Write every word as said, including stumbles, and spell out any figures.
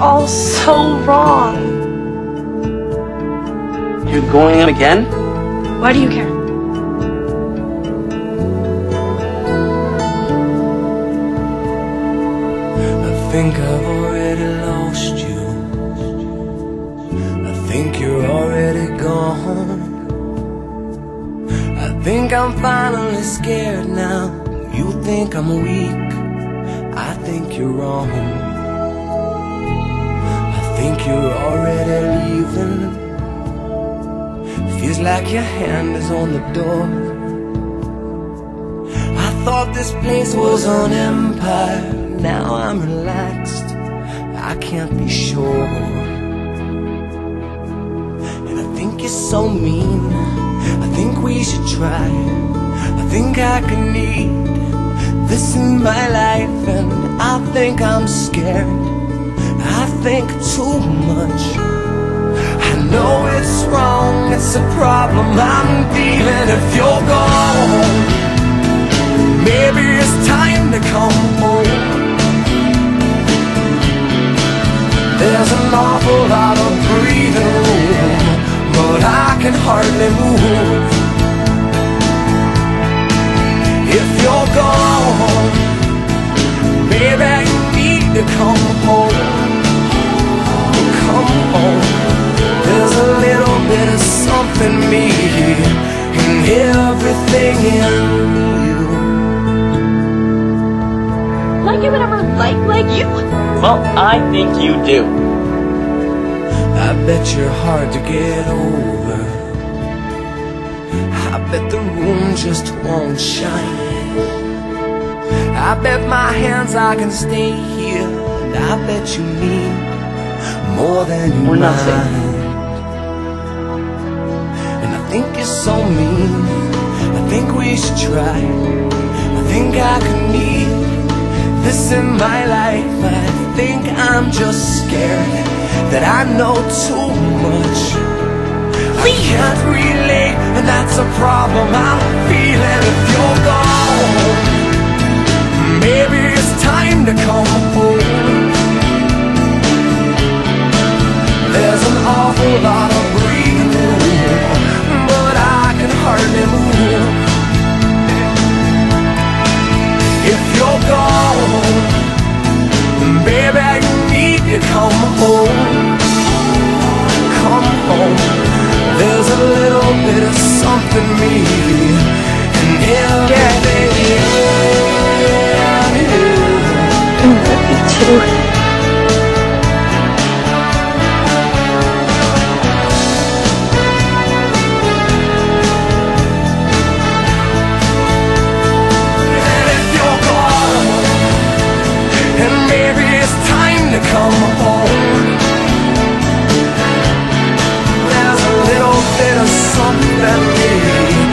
all so wrong. You're going again? Why do you care? I think I've already lost you. I think you're already gone. I think I'm finally scared now. You think I'm weak, I think you're wrong. I think you're already leaving. Feels like your hand is on the door. I thought this place was an empire. Now I'm relaxed, I can't be sure. And I think you're so mean. I think we should try. I think I can need this in my life. And I think I'm scared. I think too much. I know it's wrong, it's a problem I'm dealing. If you're gone, maybe it's time to come home. There's an awful lot of breathing room, but I can hardly move. If you're gone, baby, you need to come home. Come home. There's a little bit of something me and everything in you. Like you would ever like like you? Well, I think you do. I bet you're hard to get over. I bet the room just won't shine. I bet my hands I can stay here. And I bet you need more than you mind. We're not safe. And I think you're so mean. I think we should try. I think I could need this in my life. I think I'm just scared that I know too much. I can't relate, and that's a problem I'm feeling. If you're gone, maybe it's time to come home. There's an awful lot of breathing room, but I can hardly move. If you're gone, baby, you need to come home. Come home. There's a little bit of something me and everything in you. You love me too. And if you're gone, and maybe it's time to come home. There's a little bit of something in me.